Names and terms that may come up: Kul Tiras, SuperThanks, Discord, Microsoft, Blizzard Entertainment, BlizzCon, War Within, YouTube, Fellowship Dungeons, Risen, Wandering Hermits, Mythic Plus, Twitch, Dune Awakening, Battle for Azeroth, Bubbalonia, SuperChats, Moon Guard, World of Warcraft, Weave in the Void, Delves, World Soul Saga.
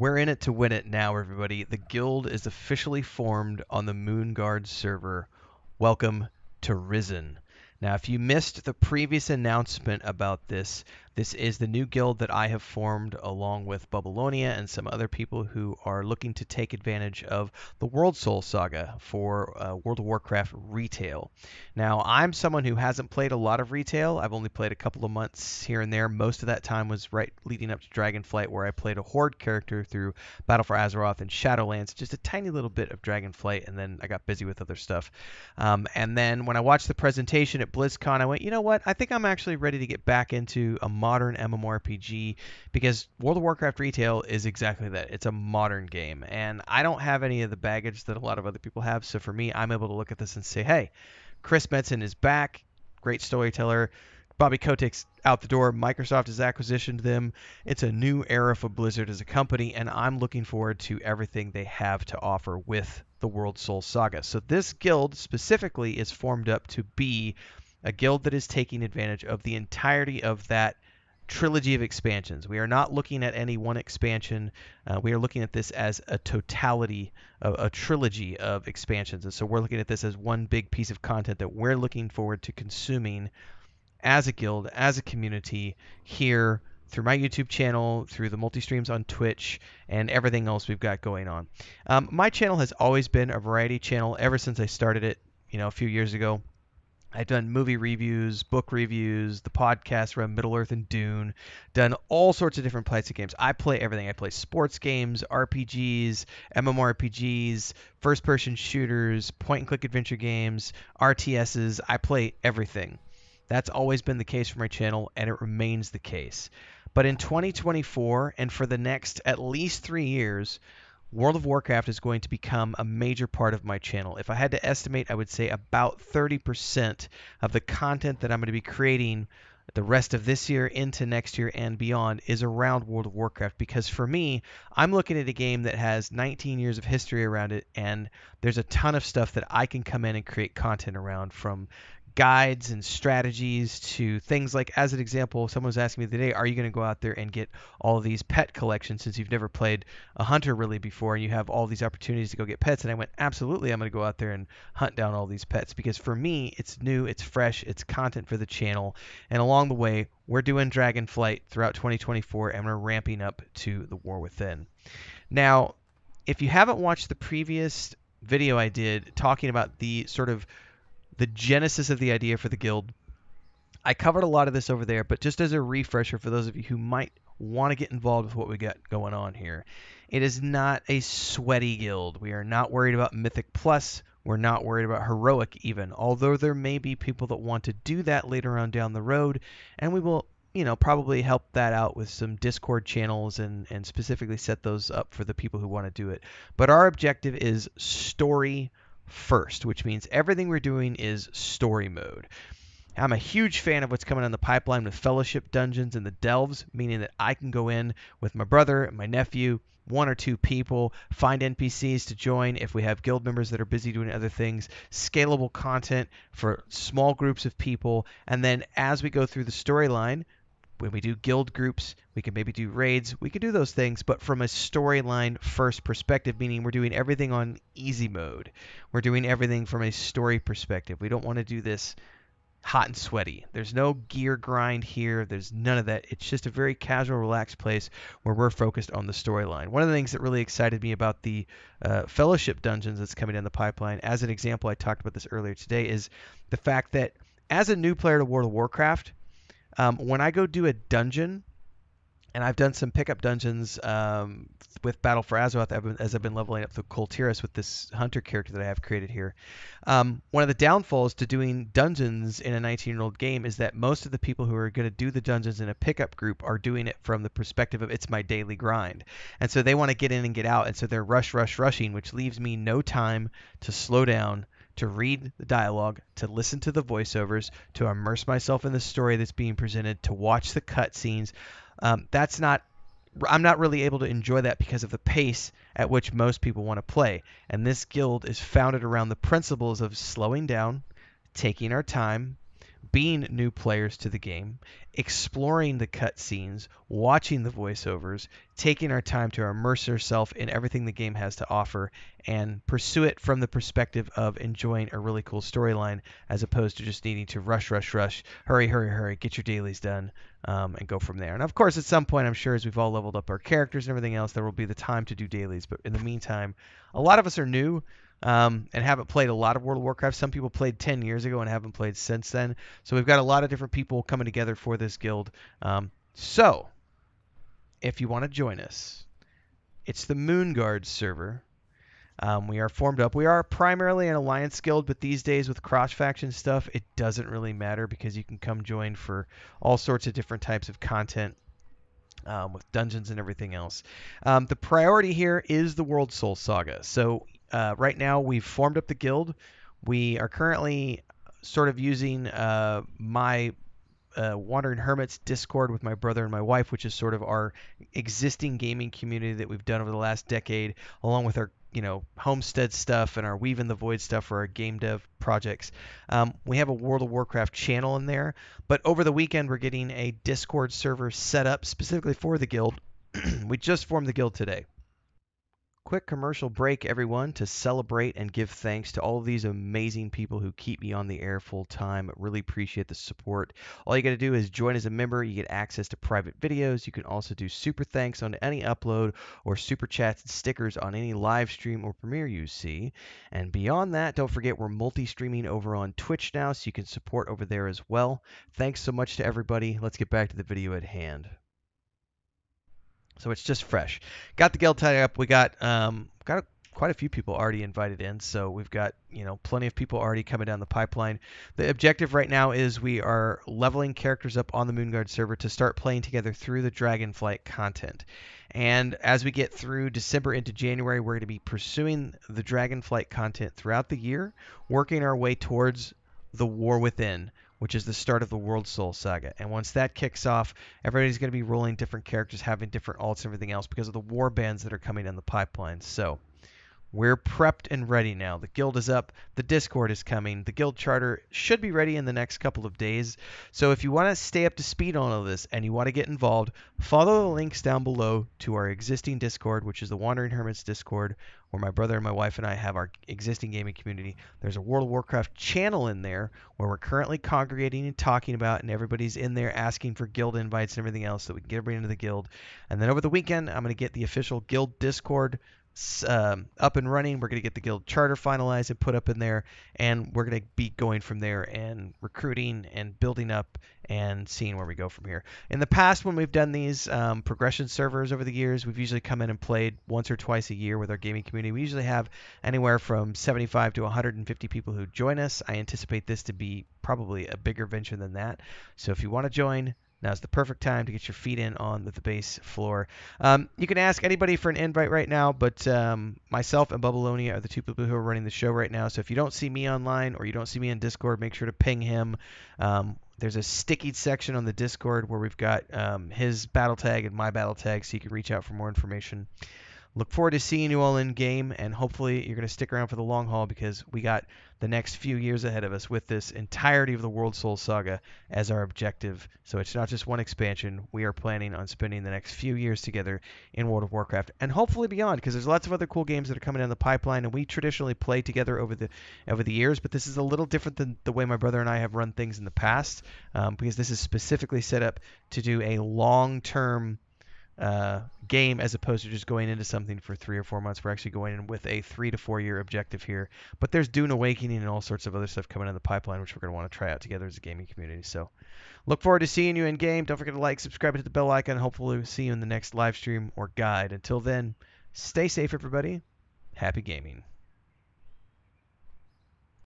We're in it to win it now, everybody. The guild is officially formed on the Moon Guard server. Welcome to Risen. Now, if you missed the previous announcement about this, this is the new guild that I have formed along with Bubbalonia and some other people who are looking to take advantage of the World Soul Saga for World of Warcraft retail. Now, I'm someone who hasn't played a lot of retail. I've only played a couple of months here and there. Most of that time was right leading up to Dragonflight, where I played a Horde character through Battle for Azeroth and Shadowlands, just a tiny little bit of Dragonflight, and then I got busy with other stuff. And then when I watched the presentation at BlizzCon, I went, you know what, I think I'm actually ready to get back into a modern MMORPG, because World of Warcraft retail is exactly that. It's a modern game, and I don't have any of the baggage that a lot of other people have. So for me, I'm able to look at this and say, hey, Chris Metzen is back, great storyteller. Bobby Kotick's out the door. Microsoft has acquisitioned them. It's a new era for Blizzard as a company, and I'm looking forward to everything they have to offer with the World Soul Saga. So this guild specifically is formed up to be a guild that is taking advantage of the entirety of that trilogy of expansions. We are not looking at any one expansion. We are looking at this as a totality of a trilogy of expansions. And so we're looking at this as one big piece of content that we're looking forward to consuming as a guild, as a community, here through my YouTube channel, through the multi-streams on Twitch, and everything else we've got going on. My channel has always been a variety channel ever since I started it, you know, a few years ago. I've done movie reviews, book reviews, the podcast around Middle Earth and Dune, done all sorts of different types of games. I play everything. I play sports games, RPGs, MMORPGs, first-person shooters, point-and-click adventure games, RTSs. I play everything. That's always been the case for my channel, and it remains the case. But in 2024, and for the next at least 3 years, World of Warcraft is going to become a major part of my channel. If I had to estimate, I would say about 30% of the content that I'm going to be creating the rest of this year into next year and beyond is around World of Warcraft, because for me, I'm looking at a game that has 19 years of history around it, and there's a ton of stuff that I can come in and create content around, from guides and strategies to things like, as an example, someone was asking me today, are you going to go out there and get all these pet collections, since you've never played a hunter really before and you have all these opportunities to go get pets? And I went, absolutely, I'm going to go out there and hunt down all these pets, because for me, it's new, it's fresh, it's content for the channel. And along the way, we're doing Dragonflight throughout 2024, and we're ramping up to the War Within. Now, if you haven't watched the previous video I did talking about the sort of the genesis of the idea for the guild, I covered a lot of this over there, but just as a refresher for those of you who might want to get involved with what we got going on here, it is not a sweaty guild. We are not worried about Mythic Plus. We're not worried about Heroic even, although there may be people that want to do that later on down the road, and we will, you know, probably help that out with some Discord channels and specifically set those up for the people who want to do it. But our objective is story first, which means everything we're doing is story mode. I'm a huge fan of what's coming on the pipeline with Fellowship Dungeons and the Delves, meaning that I can go in with my brother and my nephew, one or two people, find NPCs to join if we have guild members that are busy doing other things, scalable content for small groups of people, and then as we go through the storyline, when we do guild groups, we can maybe do raids, we can do those things, but from a storyline first perspective, meaning we're doing everything on easy mode. We're doing everything from a story perspective. We don't want to do this hot and sweaty. There's no gear grind here. There's none of that. It's just a very casual, relaxed place where we're focused on the storyline. One of the things that really excited me about the Fellowship Dungeons that's coming down the pipeline, as an example, I talked about this earlier today, is the fact that as a new player to World of Warcraft, when I go do a dungeon, and I've done some pickup dungeons with Battle for Azeroth as I've been leveling up through Kul Tiras with this hunter character that I have created here. One of the downfalls to doing dungeons in a 19-year-old game is that most of the people who are going to do the dungeons in a pickup group are doing it from the perspective of it's my daily grind. And so they want to get in and get out, and so they're rushing, which leaves me no time to slow down, to read the dialogue, to listen to the voiceovers, to immerse myself in the story that's being presented, to watch the cutscenes. I'm not really able to enjoy that because of the pace at which most people want to play. And this guild is founded around the principles of slowing down, taking our time, being new players to the game, exploring the cutscenes, watching the voiceovers, taking our time to immerse ourselves in everything the game has to offer, and pursue it from the perspective of enjoying a really cool storyline as opposed to just needing to rush, hurry, get your dailies done, and go from there. And of course, at some point, I'm sure as we've all leveled up our characters and everything else, there will be the time to do dailies. But in the meantime, a lot of us are new. And haven't played a lot of World of Warcraft. Some people played 10 years ago and haven't played since then. So we've got a lot of different people coming together for this guild. So if you want to join us, it's the Moon Guard server. We are formed up. We are primarily an alliance guild, but these days with cross-faction stuff, it doesn't really matter because you can come join for all sorts of different types of content. With dungeons and everything else. The priority here is the World Soul Saga. So right now we've formed up the guild. We are currently sort of using my Wandering Hermits Discord with my brother and my wife, which is sort of our existing gaming community that we've done over the last decade, along with our homestead stuff and our Weave in the Void stuff for our game dev projects. We have a World of Warcraft channel in there, but over the weekend we're getting a Discord server set up specifically for the guild. We just formed the guild today. Quick commercial break, everyone, to celebrate and give thanks to all of these amazing people who keep me on the air full time. Really appreciate the support. All you got to do is join as a member. You get access to private videos. You can also do super thanks on any upload or super chats and stickers on any live stream or premiere you see. And beyond that, don't forget we're multi-streaming over on Twitch now, so you can support over there as well. Thanks so much to everybody. Let's get back to the video at hand. So it's just fresh. Got the guild tied up. We got quite a few people already invited in. So we've got plenty of people already coming down the pipeline. The objective right now is we are leveling characters up on the Moon Guard server to start playing together through the Dragonflight content. And as we get through December into January, we're going to be pursuing the Dragonflight content throughout the year, working our way towards the War Within, which is the start of the World Soul Saga. And once that kicks off, everybody's going to be rolling different characters, having different alts and everything else because of the war bands that are coming down the pipeline. So we're prepped and ready now. The guild is up. The Discord is coming. The guild charter should be ready in the next couple of days. So if you want to stay up to speed on all this and you want to get involved, follow the links down below to our existing Discord, which is the Wandering Hermits Discord, where my brother and my wife and I have our existing gaming community. There's a World of Warcraft channel in there where we're currently congregating and talking about, and everybody's in there asking for guild invites and everything else so we can get everybody into the guild. And then over the weekend, I'm going to get the official guild Discord up and running. We're going to get the guild charter finalized and put up in there, and we're going to be going from there and recruiting and building up and seeing where we go from here. In the past, when we've done these progression servers over the years, we've usually come in and played once or twice a year with our gaming community. We usually have anywhere from 75 to 150 people who join us. I anticipate this to be probably a bigger venture than that. So if you want to join, now's the perfect time to get your feet in on the base floor. You can ask anybody for an invite right now, but myself and Bubbalonia are the two people who are running the show right now. So if you don't see me online or you don't see me in Discord, make sure to ping him. There's a sticky section on the Discord where we've got his battle tag and my battle tag, so you can reach out for more information. Look forward to seeing you all in game, and hopefully you're going to stick around for the long haul because we got the next few years ahead of us with this entirety of the World Soul Saga as our objective. So it's not just one expansion. We are planning on spending the next few years together in World of Warcraft and hopefully beyond, because there's lots of other cool games that are coming down the pipeline, and we traditionally play together over the years, but this is a little different than the way my brother and I have run things in the past, because this is specifically set up to do a long-term game as opposed to just going into something for 3 or 4 months. We're actually going in with a 3 to 4 year objective here, but there's Dune Awakening and all sorts of other stuff coming in the pipeline, which we're going to want to try out together as a gaming community. So look forward to seeing you in game. Don't forget to like, subscribe, hit the bell icon. Hopefully we'll see you in the next live stream or guide. Until then, stay safe, everybody. Happy gaming.